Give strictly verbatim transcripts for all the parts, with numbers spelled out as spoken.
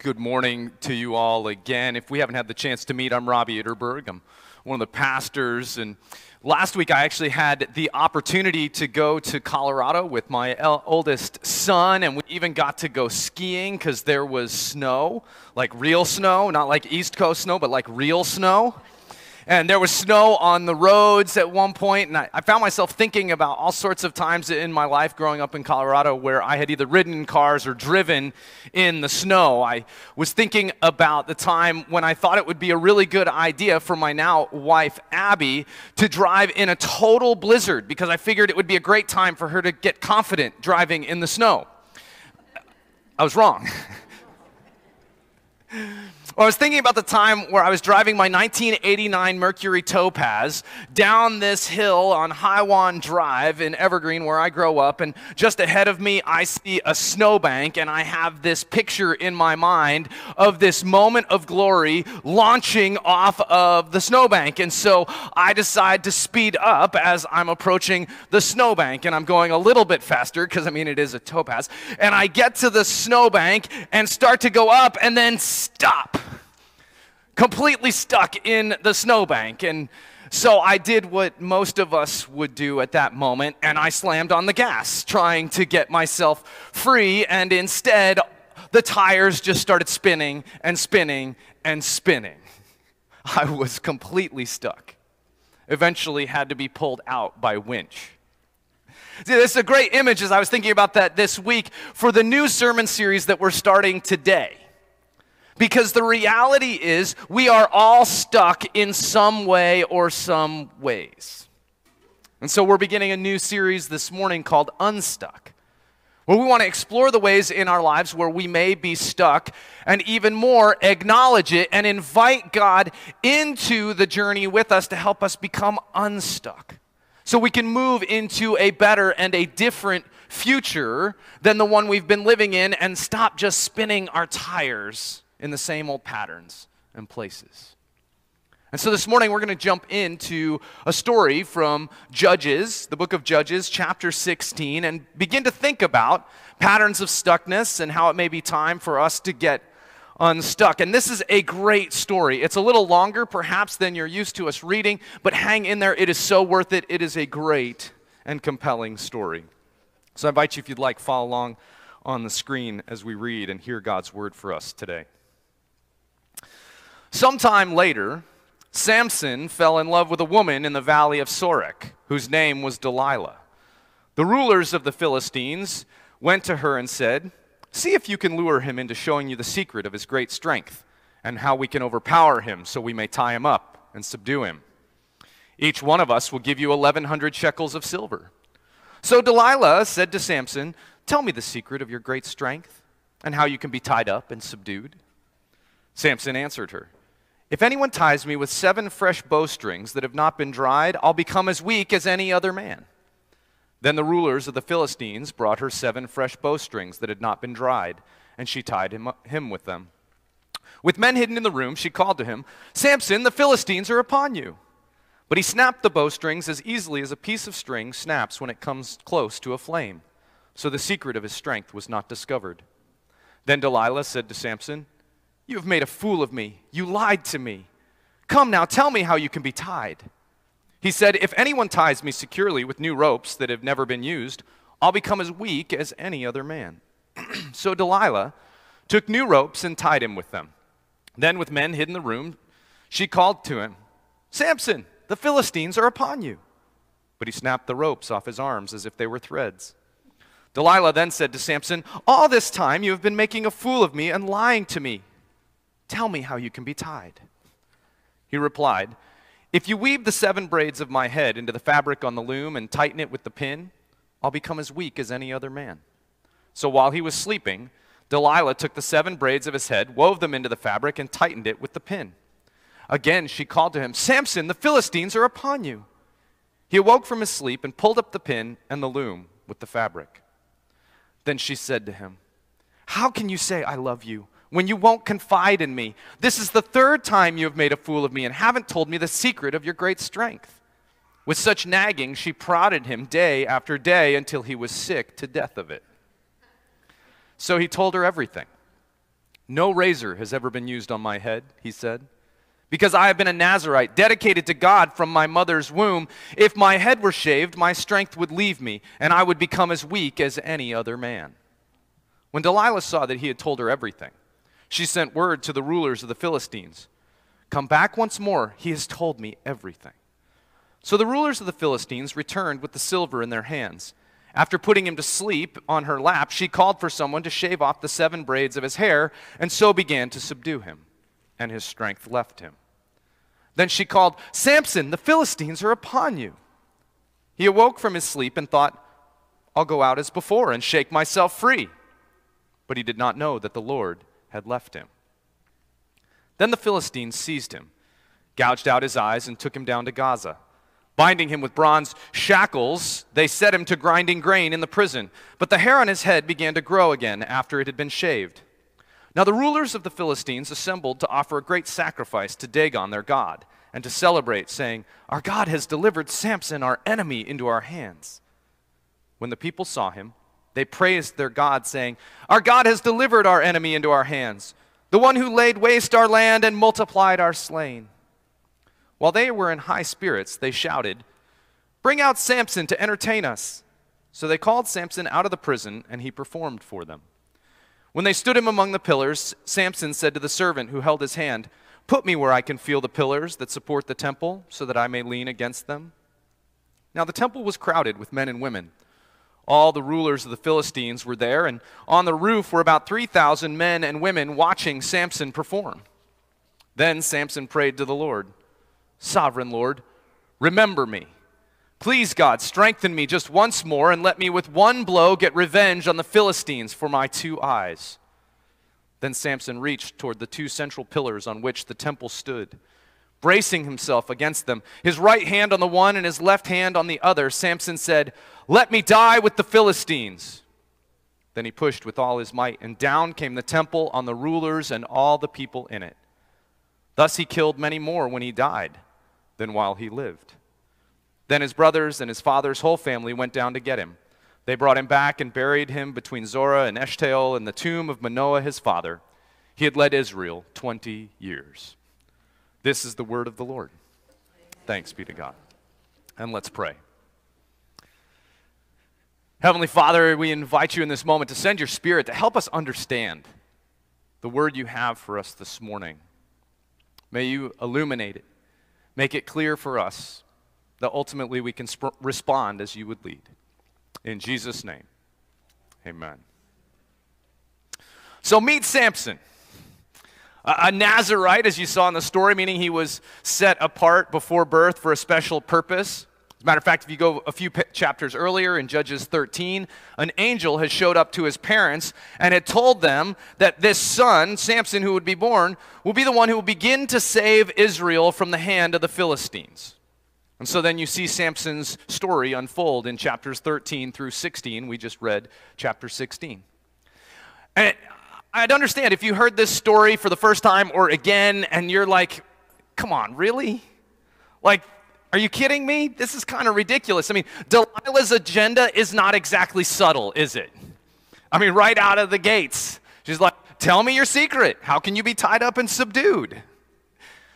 Good morning to you all again. If we haven't had the chance to meet, I'm Robbie Etterberg. I'm one of the pastors, and last week I actually had the opportunity to go to Colorado with my oldest son, and we even got to go skiing because there was snow, like real snow, not like East Coast snow, but like real snow. And there was snow on the roads at one point, and I, I found myself thinking about all sorts of times in my life growing up in Colorado where I had either ridden in cars or driven in the snow. I was thinking about the time when I thought it would be a really good idea for my now wife, Abby, to drive in a total blizzard because I figured it would be a great time for her to get confident driving in the snow. I was wrong. Well, I was thinking about the time where I was driving my nineteen eighty-nine Mercury Topaz down this hill on Highwan Drive in Evergreen, where I grow up, and just ahead of me, I see a snowbank, and I have this picture in my mind of this moment of glory launching off of the snowbank, and so I decide to speed up as I'm approaching the snowbank, and I'm going a little bit faster, because, I mean, it is a Topaz, and I get to the snowbank and start to go up, and then stop. Completely stuck in the snowbank. And so I did what most of us would do at that moment, and I slammed on the gas, trying to get myself free, and instead, the tires just started spinning and spinning and spinning. I was completely stuck. Eventually had to be pulled out by winch. See, this is a great image as I was thinking about that this week for the new sermon series that we're starting today. Because the reality is, we are all stuck in some way or some ways. And so we're beginning a new series this morning called Unstuck, where we want to explore the ways in our lives where we may be stuck, and even more, acknowledge it and invite God into the journey with us to help us become unstuck, so we can move into a better and a different future than the one we've been living in, and stop just spinning our tires in the same old patterns and places. And so this morning we're going to jump into a story from Judges, the book of Judges, chapter sixteen, and begin to think about patterns of stuckness and how it may be time for us to get unstuck. And this is a great story. It's a little longer perhaps than you're used to us reading, but hang in there. It is so worth it. It is a great and compelling story. So I invite you, if you'd like, follow along on the screen as we read and hear God's word for us today. Sometime later, Samson fell in love with a woman in the valley of Sorek, whose name was Delilah. The rulers of the Philistines went to her and said, "See if you can lure him into showing you the secret of his great strength and how we can overpower him so we may tie him up and subdue him. Each one of us will give you eleven hundred shekels of silver." So Delilah said to Samson, "Tell me the secret of your great strength and how you can be tied up and subdued." Samson answered her, "If anyone ties me with seven fresh bowstrings that have not been dried, I'll become as weak as any other man." Then the rulers of the Philistines brought her seven fresh bowstrings that had not been dried, and she tied him, him with them. With men hidden in the room, she called to him, "Samson, the Philistines are upon you." But he snapped the bowstrings as easily as a piece of string snaps when it comes close to a flame. So the secret of his strength was not discovered. Then Delilah said to Samson, "You have made a fool of me. You lied to me. Come now, tell me how you can be tied." He said, "If anyone ties me securely with new ropes that have never been used, I'll become as weak as any other man." So Delilah took new ropes and tied him with them. Then with men hidden in the room, she called to him, "Samson, the Philistines are upon you." But he snapped the ropes off his arms as if they were threads. Delilah then said to Samson, "All this time you have been making a fool of me and lying to me. Tell me how you can be tied." He replied, "If you weave the seven braids of my head into the fabric on the loom and tighten it with the pin, I'll become as weak as any other man." So while he was sleeping, Delilah took the seven braids of his head, wove them into the fabric, and tightened it with the pin. Again she called to him, "Samson, the Philistines are upon you." He awoke from his sleep and pulled up the pin and the loom with the fabric. Then she said to him, "How can you say I love you when you won't confide in me? This is the third time you have made a fool of me and haven't told me the secret of your great strength." With such nagging, she prodded him day after day until he was sick to death of it. So he told her everything. No razor has ever been used on my head, he said, because I have been a Nazarite, dedicated to God from my mother's womb. If my head were shaved, my strength would leave me, and I would become as weak as any other man. When Delilah saw that he had told her everything, she sent word to the rulers of the Philistines, "Come back once more, he has told me everything." So the rulers of the Philistines returned with the silver in their hands. After putting him to sleep on her lap, she called for someone to shave off the seven braids of his hair, and so began to subdue him, and his strength left him. Then she called, "Samson, the Philistines are upon you." He awoke from his sleep and thought, "I'll go out as before and shake myself free." But he did not know that the Lord had left him. Then the Philistines seized him, gouged out his eyes, and took him down to Gaza. Binding him with bronze shackles, they set him to grinding grain in the prison. But the hair on his head began to grow again after it had been shaved. Now the rulers of the Philistines assembled to offer a great sacrifice to Dagon, their god, and to celebrate, saying, "Our God has delivered Samson, our enemy, into our hands." When the people saw him, they praised their God, saying, "Our God has delivered our enemy into our hands, the one who laid waste our land and multiplied our slain." While they were in high spirits, they shouted, "Bring out Samson to entertain us." So they called Samson out of the prison, and he performed for them. When they stood him among the pillars, Samson said to the servant who held his hand, "Put me where I can feel the pillars that support the temple, so that I may lean against them." Now the temple was crowded with men and women. All the rulers of the Philistines were there, and on the roof were about three thousand men and women watching Samson perform. Then Samson prayed to the Lord, "Sovereign Lord, remember me. Please, God, strengthen me just once more and let me with one blow get revenge on the Philistines for my two eyes." Then Samson reached toward the two central pillars on which the temple stood. Bracing himself against them, his right hand on the one and his left hand on the other, Samson said, "Let me die with the Philistines." Then he pushed with all his might, and down came the temple on the rulers and all the people in it. Thus he killed many more when he died than while he lived. Then his brothers and his father's whole family went down to get him. They brought him back and buried him between Zorah and Eshtael in the tomb of Manoah his father. He had led Israel twenty years. This is the word of the Lord. Thanks be to God. And let's pray. Heavenly Father, we invite you in this moment to send your Spirit to help us understand the word you have for us this morning. May you illuminate it, make it clear for us, that ultimately we can sp- respond as you would lead. In Jesus' name, amen. So meet Samson, a-, a Nazarite, as you saw in the story, meaning he was set apart before birth for a special purpose. As a matter of fact, if you go a few p- chapters earlier in Judges thirteen, an angel had showed up to his parents and had told them that this son, Samson, who would be born, will be the one who will begin to save Israel from the hand of the Philistines. And so then you see Samson's story unfold in chapters thirteen through sixteen. We just read chapter sixteen. And I'd understand if you heard this story for the first time or again, and you're like, come on, really? Like, are you kidding me? This is kind of ridiculous. I mean, Delilah's agenda is not exactly subtle, is it? I mean, right out of the gates, she's like, tell me your secret. How can you be tied up and subdued?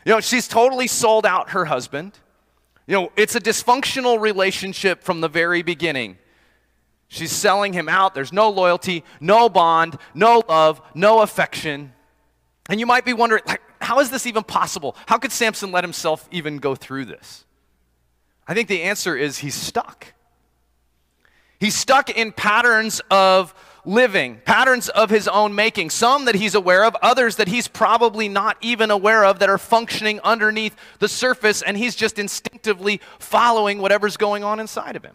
You know, she's totally sold out her husband. You know, it's a dysfunctional relationship from the very beginning. She's selling him out. There's no loyalty, no bond, no love, no affection. And you might be wondering, like, how is this even possible? How could Samson let himself even go through this? I think the answer is he's stuck. He's stuck in patterns of living, patterns of his own making, some that he's aware of, others that he's probably not even aware of that are functioning underneath the surface, and he's just instinctively following whatever's going on inside of him.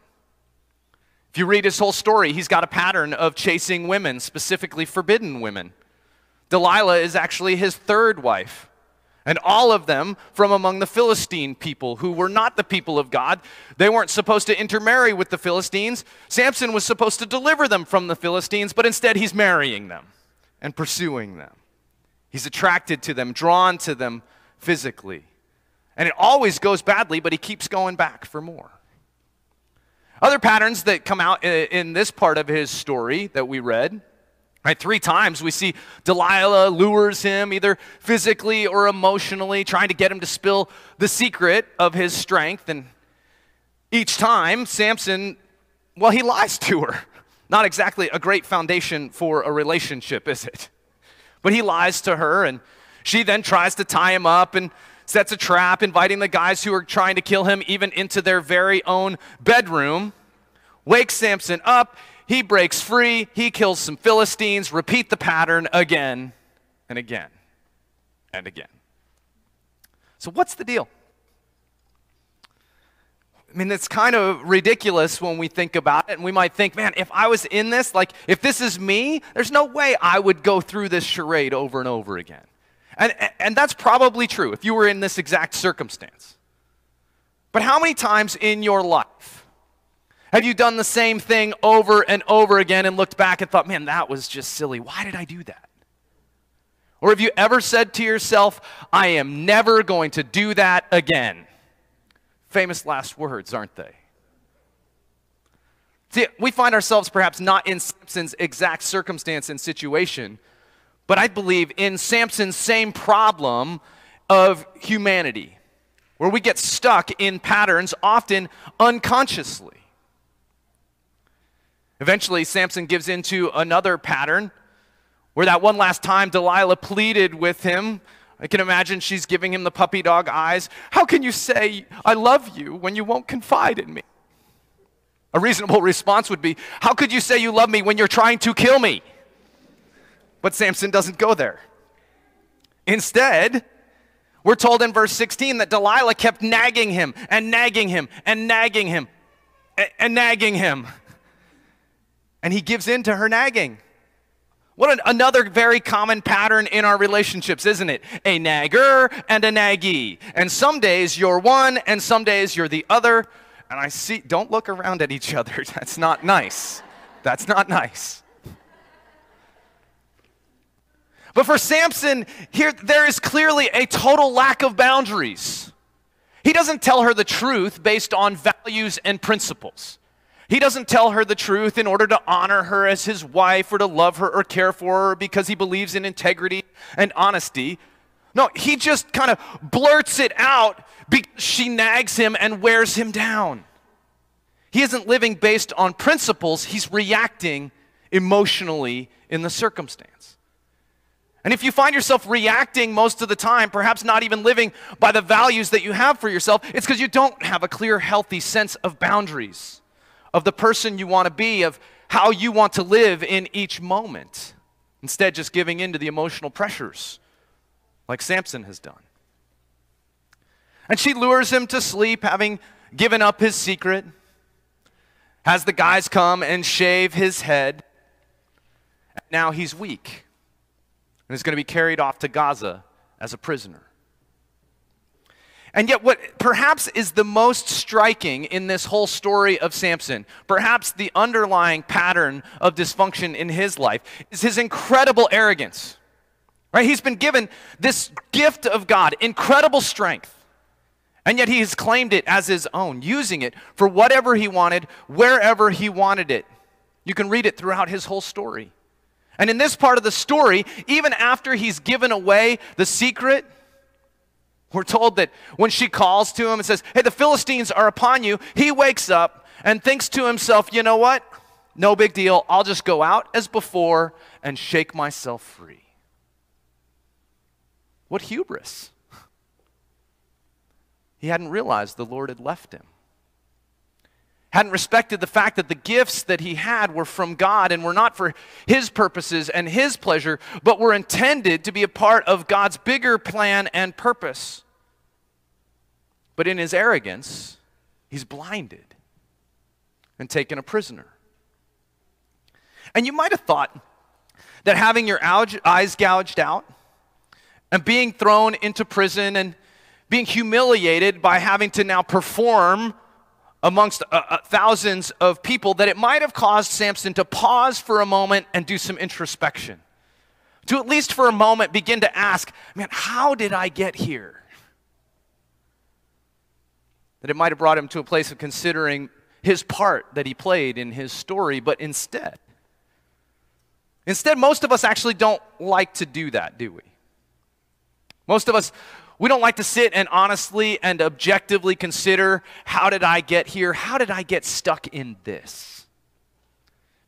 If you read his whole story, he's got a pattern of chasing women, specifically forbidden women. Delilah is actually his third wife, and all of them from among the Philistine people who were not the people of God. They weren't supposed to intermarry with the Philistines. Samson was supposed to deliver them from the Philistines, but instead he's marrying them and pursuing them. He's attracted to them, drawn to them physically. And it always goes badly, but he keeps going back for more. Other patterns that come out in this part of his story that we read Right? Three times we see Delilah lures him either physically or emotionally, trying to get him to spill the secret of his strength. And each time, Samson, well, he lies to her. Not exactly a great foundation for a relationship, is it? But he lies to her, and she then tries to tie him up and sets a trap, inviting the guys who are trying to kill him even into their very own bedroom. Wakes Samson up. He breaks free. He kills some Philistines. Repeat the pattern again and again and again. So what's the deal? I mean, it's kind of ridiculous when we think about it, and we might think, man, if I was in this, like, if this is me, there's no way I would go through this charade over and over again. And, and that's probably true if you were in this exact circumstance. But how many times in your life have you done the same thing over and over again and looked back and thought, man, that was just silly. Why did I do that? Or have you ever said to yourself, I am never going to do that again? Famous last words, aren't they? See, we find ourselves perhaps not in Samson's exact circumstance and situation, but I believe in Samson's same problem of humanity, where we get stuck in patterns, often unconsciously. Eventually, Samson gives into another pattern, where that one last time Delilah pleaded with him. I can imagine she's giving him the puppy dog eyes. How can you say, I love you, when you won't confide in me? A reasonable response would be, how could you say you love me when you're trying to kill me? But Samson doesn't go there. Instead, we're told in verse sixteen that Delilah kept nagging him and nagging him and nagging him and, and nagging him. And he gives in to her nagging. What an, another very common pattern in our relationships, isn't it? A nagger and a naggy. And some days you're one and some days you're the other. And I see, don't look around at each other. That's not nice. That's not nice. But for Samson, here there is clearly a total lack of boundaries. He doesn't tell her the truth based on values and principles. He doesn't tell her the truth in order to honor her as his wife or to love her or care for her because he believes in integrity and honesty. No, he just kind of blurts it out because she nags him and wears him down. He isn't living based on principles. He's reacting emotionally in the circumstance. And if you find yourself reacting most of the time, perhaps not even living by the values that you have for yourself, it's because you don't have a clear, healthy sense of boundaries, of the person you want to be, of how you want to live in each moment, instead just giving in to the emotional pressures like Samson has done. And she lures him to sleep, having given up his secret, has the guys come and shave his head. And now he's weak and is going to be carried off to Gaza as a prisoner. And yet what perhaps is the most striking in this whole story of Samson, perhaps the underlying pattern of dysfunction in his life, is his incredible arrogance. Right? He's been given this gift of God, incredible strength, and yet he has claimed it as his own, using it for whatever he wanted, wherever he wanted it. You can read it throughout his whole story. And in this part of the story, even after he's given away the secret, we're told that when she calls to him and says, hey, the Philistines are upon you, he wakes up and thinks to himself, you know what? No big deal. I'll just go out as before and shake myself free. What hubris. He hadn't realized the Lord had left him. Hadn't respected the fact that the gifts that he had were from God and were not for his purposes and his pleasure, but were intended to be a part of God's bigger plan and purpose. But in his arrogance, he's blinded and taken a prisoner. And you might have thought that having your eyes gouged out and being thrown into prison and being humiliated by having to now perform amongst uh, uh, thousands of people, that it might have caused Samson to pause for a moment and do some introspection. To at least for a moment begin to ask, man, how did I get here? That it might have brought him to a place of considering his part that he played in his story, but instead, Instead, most of us actually don't like to do that, do we? Most of us, we don't like to sit and honestly and objectively consider, how did I get here? How did I get stuck in this?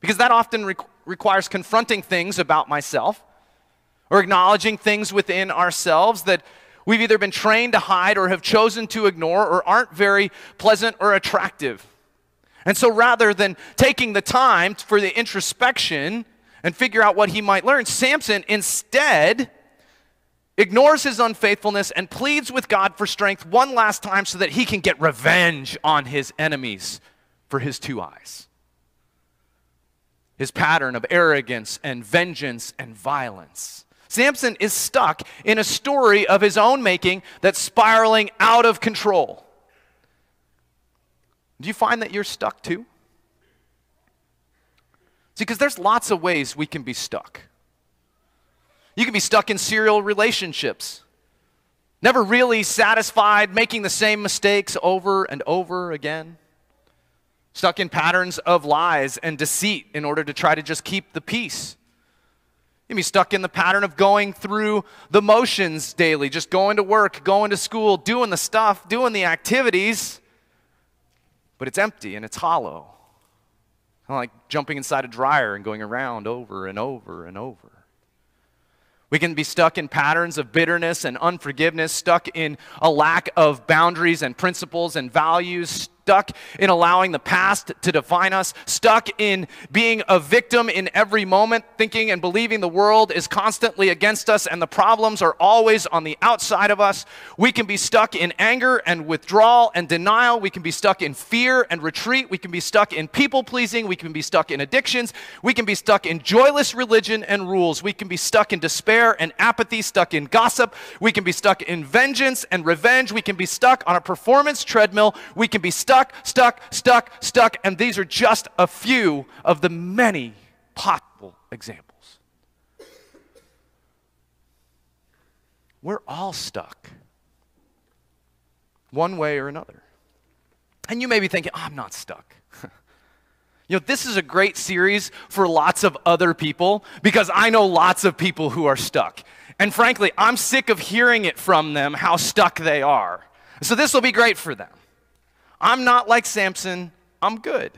Because that often re- requires confronting things about myself or acknowledging things within ourselves that we've either been trained to hide or have chosen to ignore or aren't very pleasant or attractive. And so rather than taking the time for the introspection and figure out what he might learn, Samson instead ignores his unfaithfulness and pleads with God for strength one last time so that he can get revenge on his enemies for his two eyes. His pattern of arrogance and vengeance and violence. Samson is stuck in a story of his own making that's spiraling out of control. Do you find that you're stuck too? See, because there's lots of ways we can be stuck. You can be stuck in serial relationships, never really satisfied, making the same mistakes over and over again. Stuck in patterns of lies and deceit in order to try to just keep the peace. You can be stuck in the pattern of going through the motions daily, just going to work, going to school, doing the stuff, doing the activities, but it's empty and it's hollow. Like jumping inside a dryer and going around over and over and over. We can be stuck in patterns of bitterness and unforgiveness, stuck in a lack of boundaries and principles and values, stuck in allowing the past to define us, stuck in being a victim in every moment, thinking and believing the world is constantly against us and the problems are always on the outside of us. We can be stuck in anger and withdrawal and denial. We can be stuck in fear and retreat. We can be stuck in people-pleasing. We can be stuck in addictions. We can be stuck in joyless religion and rules. We can be stuck in despair and apathy, stuck in gossip. We can be stuck in vengeance and revenge. We can be stuck on a performance treadmill. We can be stuck Stuck, stuck, stuck, and these are just a few of the many possible examples. We're all stuck, one way or another. And you may be thinking, oh, I'm not stuck. You know, this is a great series for lots of other people because I know lots of people who are stuck. And frankly, I'm sick of hearing it from them, how stuck they are. So this will be great for them. I'm not like Samson, I'm good.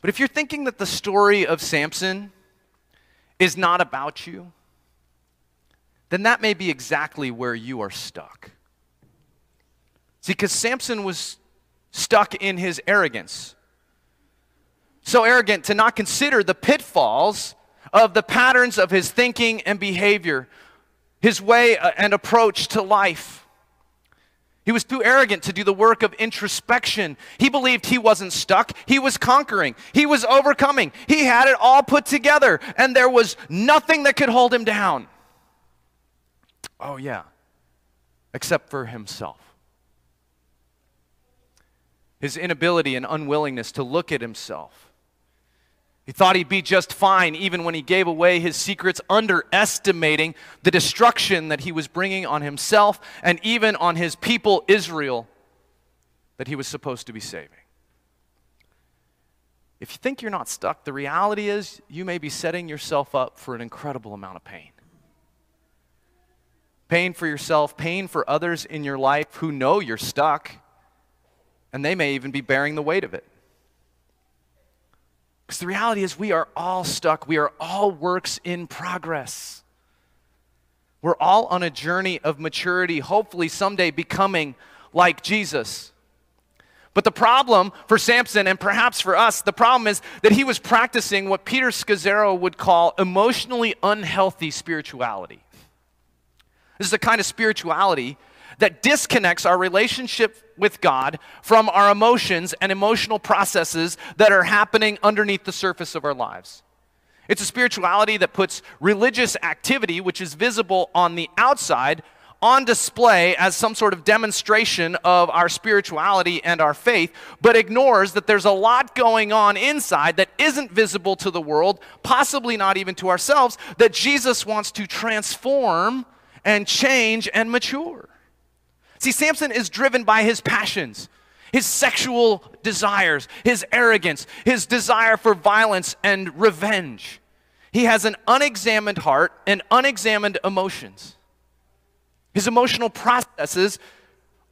But if you're thinking that the story of Samson is not about you, then that may be exactly where you are stuck. See, because Samson was stuck in his arrogance. So arrogant to not consider the pitfalls of the patterns of his thinking and behavior, his way and approach to life. He was too arrogant to do the work of introspection. He believed he wasn't stuck. He was conquering. He was overcoming. He had it all put together, and there was nothing that could hold him down. Oh, yeah, except for himself. His inability and unwillingness to look at himself. He thought he'd be just fine even when he gave away his secrets, underestimating the destruction that he was bringing on himself and even on his people, Israel, that he was supposed to be saving. If you think you're not stuck, the reality is you may be setting yourself up for an incredible amount of pain. Pain for yourself, pain for others in your life who know you're stuck, and they may even be bearing the weight of it. Because the reality is we are all stuck. We are all works in progress. We're all on a journey of maturity, hopefully someday becoming like Jesus. But the problem for Samson and perhaps for us, the problem is that he was practicing what Peter Scazzero would call emotionally unhealthy spirituality. This is the kind of spirituality that disconnects our relationship with God from our emotions and emotional processes that are happening underneath the surface of our lives. It's a spirituality that puts religious activity, which is visible on the outside, on display as some sort of demonstration of our spirituality and our faith, but ignores that there's a lot going on inside that isn't visible to the world, possibly not even to ourselves, that Jesus wants to transform and change and mature. See, Samson is driven by his passions. his sexual desires, his arrogance, his desire for violence and revenge. He has an unexamined heart and unexamined emotions. His emotional processes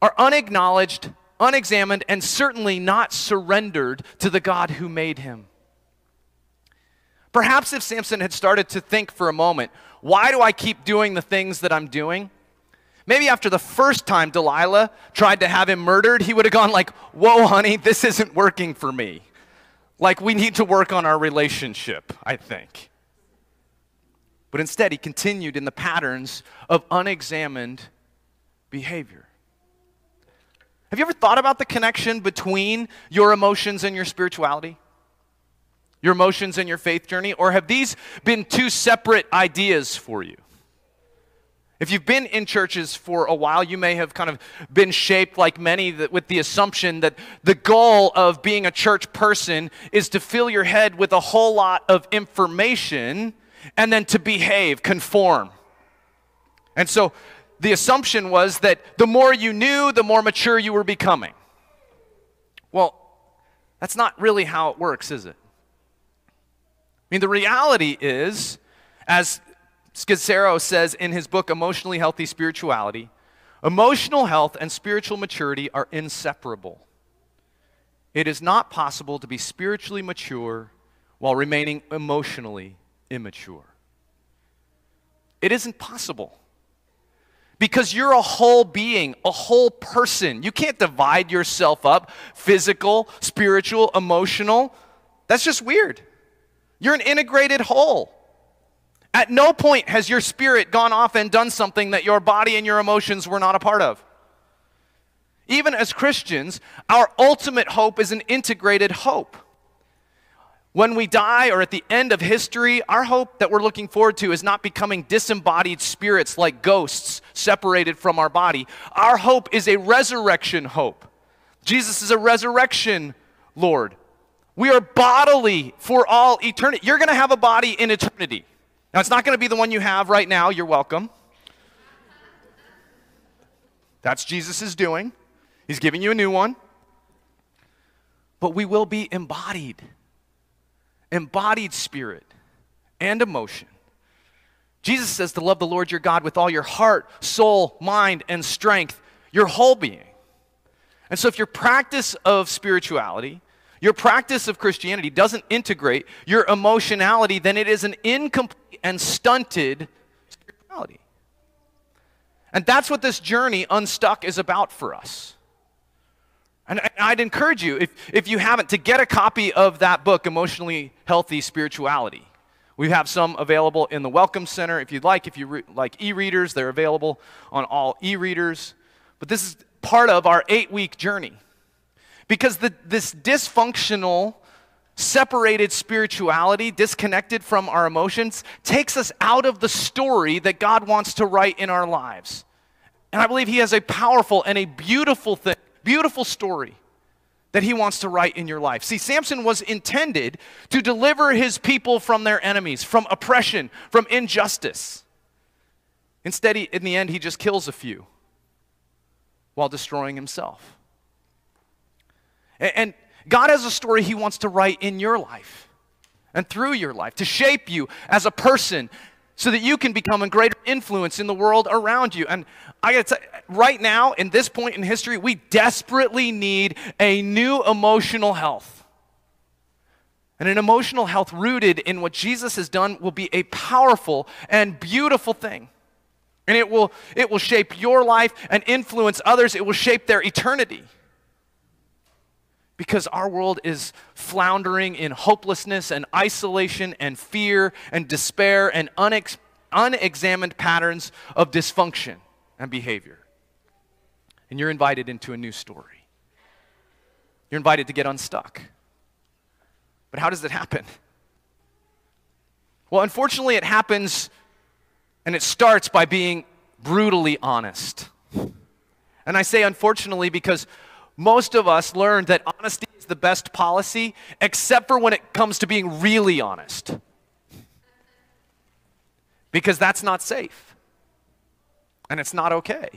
are unacknowledged, unexamined, and certainly not surrendered to the God who made him. Perhaps if Samson had started to think for a moment, why do I keep doing the things that I'm doing? Maybe after the first time Delilah tried to have him murdered, he would have gone like, whoa, honey, this isn't working for me. Like, we need to work on our relationship, I think. But instead, he continued in the patterns of unexamined behavior. Have you ever thought about the connection between your emotions and your spirituality? Your emotions and your faith journey? Or have these been two separate ideas for you? If you've been in churches for a while, you may have kind of been shaped like many that with the assumption that the goal of being a church person is to fill your head with a whole lot of information and then to behave, conform. And so the assumption was that the more you knew, the more mature you were becoming. Well, that's not really how it works, is it? I mean, the reality is, as Scazzero says in his book, Emotionally Healthy Spirituality, emotional health and spiritual maturity are inseparable. It is not possible to be spiritually mature while remaining emotionally immature. It isn't possible. Because you're a whole being, a whole person. You can't divide yourself up, physical, spiritual, emotional. That's just weird. You're an integrated whole. At no point has your spirit gone off and done something that your body and your emotions were not a part of. Even as Christians, our ultimate hope is an integrated hope. When we die or at the end of history, our hope that we're looking forward to is not becoming disembodied spirits like ghosts separated from our body. Our hope is a resurrection hope. Jesus is a resurrection Lord. We are bodily for all eternity. You're going to have a body in eternity. Now, it's not going to be the one you have right now. You're welcome. That's Jesus' doing. He's giving you a new one. But we will be embodied. Embodied spirit and emotion. Jesus says to love the Lord your God with all your heart, soul, mind, and strength, your whole being. And so if your practice of spirituality, your practice of Christianity doesn't integrate your emotionality, then it is an incomplete and stunted spirituality. And that's what this journey Unstuck is about for us. And I'd encourage you, if, if you haven't, to get a copy of that book, Emotionally Healthy Spirituality. We have some available in the Welcome Center if you'd like. If you re- like e-readers, they're available on all e-readers. But this is part of our eight-week journey. Because the, this dysfunctional, separated spirituality, disconnected from our emotions, takes us out of the story that God wants to write in our lives. And I believe he has a powerful and a beautiful thing, beautiful story that he wants to write in your life. See, Samson was intended to deliver his people from their enemies, from oppression, from injustice. Instead, he, in the end, he just kills a few while destroying himself. And God has a story he wants to write in your life and through your life to shape you as a person so that you can become a greater influence in the world around you. And I gotta tell you, right now, in this point in history, we desperately need a new emotional health. And an emotional health rooted in what Jesus has done will be a powerful and beautiful thing. And it will, it will shape your life and influence others. It will shape their eternity. Because our world is floundering in hopelessness and isolation and fear and despair and unex- unexamined patterns of dysfunction and behavior. And you're invited into a new story. You're invited to get unstuck. But how does it happen? Well, unfortunately, it happens, and it starts by being brutally honest. And I say unfortunately because most of us learned that honesty is the best policy, except for when it comes to being really honest. Because that's not safe. And it's not okay.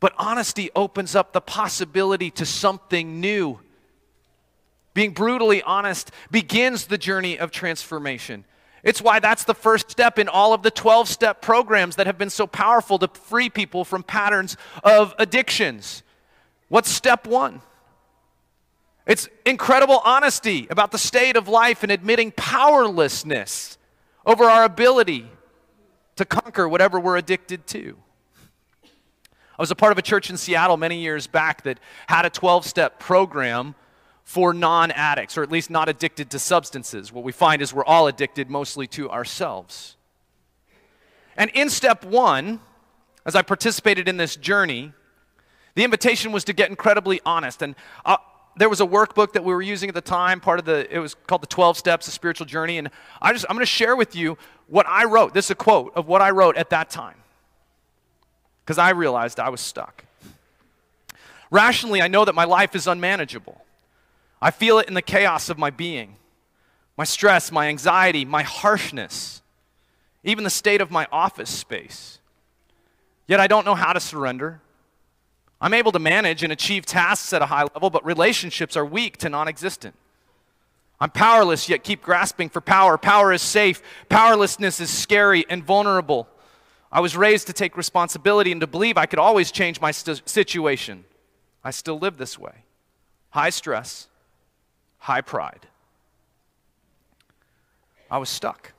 But honesty opens up the possibility to something new. Being brutally honest begins the journey of transformation. It's why that's the first step in all of the twelve-step programs that have been so powerful to free people from patterns of addictions. What's step one? It's incredible honesty about the state of life and admitting powerlessness over our ability to conquer whatever we're addicted to. I was a part of a church in Seattle many years back that had a twelve-step program for non-addicts, or at least not addicted to substances. What we find is we're all addicted mostly to ourselves. And in step one, as I participated in this journey, the invitation was to get incredibly honest. And uh, there was a workbook that we were using at the time, part of the, it was called the twelve steps, a spiritual journey. And I just, I'm going to share with you what I wrote. This is a quote of what I wrote at that time, because I realized I was stuck. Rationally, I know that my life is unmanageable. I feel it in the chaos of my being, my stress, my anxiety, my harshness, even the state of my office space. Yet I don't know how to surrender. I'm able to manage and achieve tasks at a high level, but relationships are weak to non-existent. I'm powerless, yet keep grasping for power. Power is safe. Powerlessness is scary and vulnerable. I was raised to take responsibility and to believe I could always change my st- situation. I still live this way. High stress, high pride. I was stuck.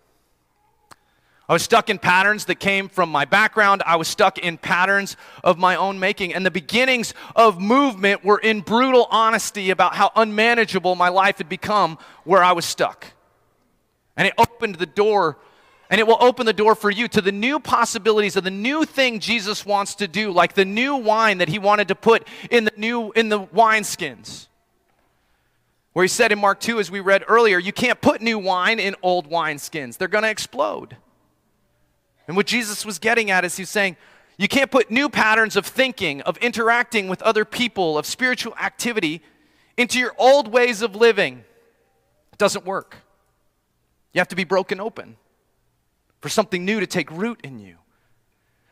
I was stuck in patterns that came from my background. I was stuck in patterns of my own making. And the beginnings of movement were in brutal honesty about how unmanageable my life had become where I was stuck. And it opened the door And it will open the door for you to the new possibilities of the new thing Jesus wants to do, like the new wine that he wanted to put in the new in the wineskins. Where he said in Mark two, as we read earlier, you can't put new wine in old wineskins. They're going to explode. And what Jesus was getting at is he's saying, you can't put new patterns of thinking, of interacting with other people, of spiritual activity into your old ways of living. It doesn't work. You have to be broken open for something new to take root in you.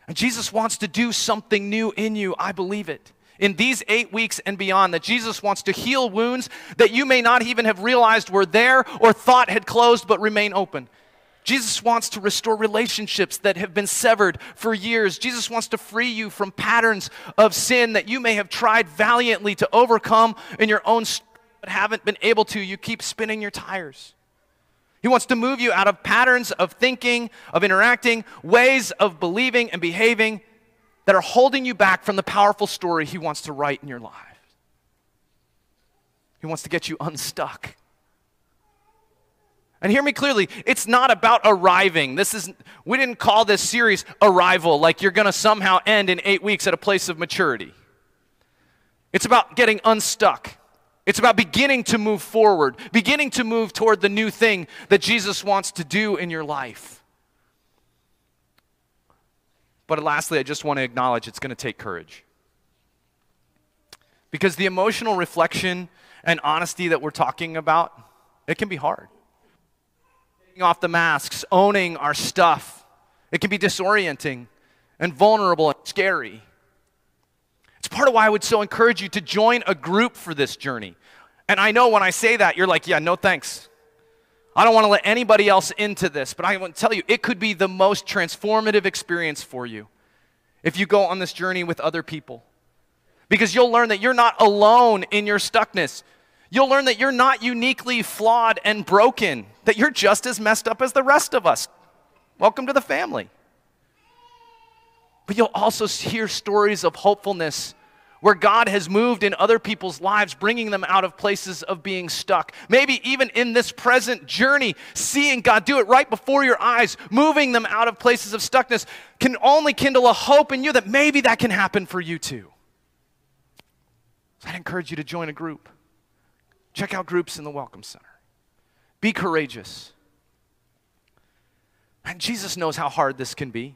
And Jesus wants to do something new in you. I believe it. In these eight weeks and beyond, that Jesus wants to heal wounds that you may not even have realized were there or thought had closed but remain open. Jesus wants to restore relationships that have been severed for years. Jesus wants to free you from patterns of sin that you may have tried valiantly to overcome in your own strength but haven't been able to. You keep spinning your tires. He wants to move you out of patterns of thinking, of interacting, ways of believing and behaving that are holding you back from the powerful story he wants to write in your life. He wants to get you unstuck. And hear me clearly, it's not about arriving. This is, we didn't call this series Arrival, like you're going to somehow end in eight weeks at a place of maturity. It's about getting unstuck. It's about beginning to move forward, beginning to move toward the new thing that Jesus wants to do in your life. But lastly, I just want to acknowledge it's going to take courage. Because the emotional reflection and honesty that we're talking about, it can be hard. Taking off the masks, owning our stuff, it can be disorienting and vulnerable and scary. It's part of why I would so encourage you to join a group for this journey. And I know when I say that, you're like, yeah, no thanks. I don't want to let anybody else into this. But I want to tell you, it could be the most transformative experience for you if you go on this journey with other people. Because you'll learn that you're not alone in your stuckness. You'll learn that you're not uniquely flawed and broken, that you're just as messed up as the rest of us. Welcome to the family. But you'll also hear stories of hopefulness where God has moved in other people's lives, bringing them out of places of being stuck. Maybe even in this present journey, seeing God do it right before your eyes, moving them out of places of stuckness, can only kindle a hope in you that maybe that can happen for you too. So I'd encourage you to join a group. Check out groups in the Welcome Center. Be courageous. And Jesus knows how hard this can be.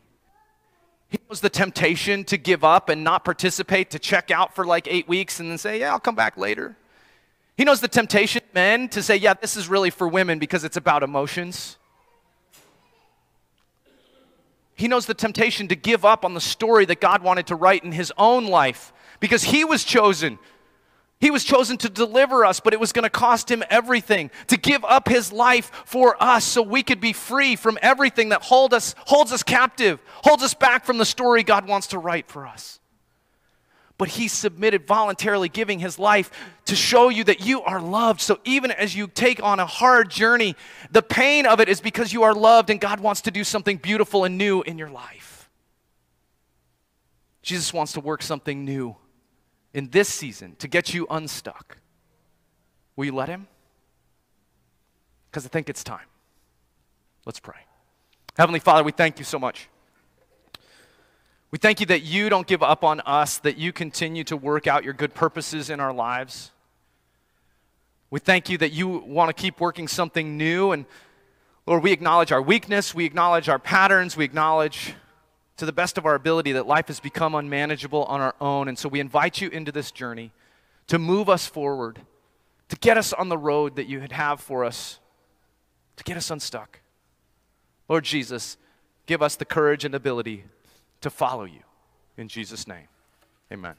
He knows the temptation to give up and not participate, to check out for like eight weeks and then say, yeah, I'll come back later. He knows the temptation, men, to say, yeah, this is really for women because it's about emotions. He knows the temptation to give up on the story that God wanted to write in his own life because he was chosen. He was chosen to deliver us, but it was going to cost him everything, to give up his life for us so we could be free from everything that hold us, holds us captive, holds us back from the story God wants to write for us. But he submitted voluntarily, giving his life to show you that you are loved. So even as you take on a hard journey, the pain of it is because you are loved and God wants to do something beautiful and new in your life. Jesus wants to work something new in this season to get you unstuck. Will you let him? Because I think it's time. Let's pray. Heavenly Father, we thank you so much. We thank you that you don't give up on us, that you continue to work out your good purposes in our lives. We thank you that you want to keep working something new. And Lord, we acknowledge our weakness. We acknowledge our patterns. We acknowledge, to the best of our ability, that life has become unmanageable on our own. And so we invite you into this journey to move us forward, to get us on the road that you have for us, to get us unstuck. Lord Jesus, give us the courage and ability to follow you. In Jesus' name, amen.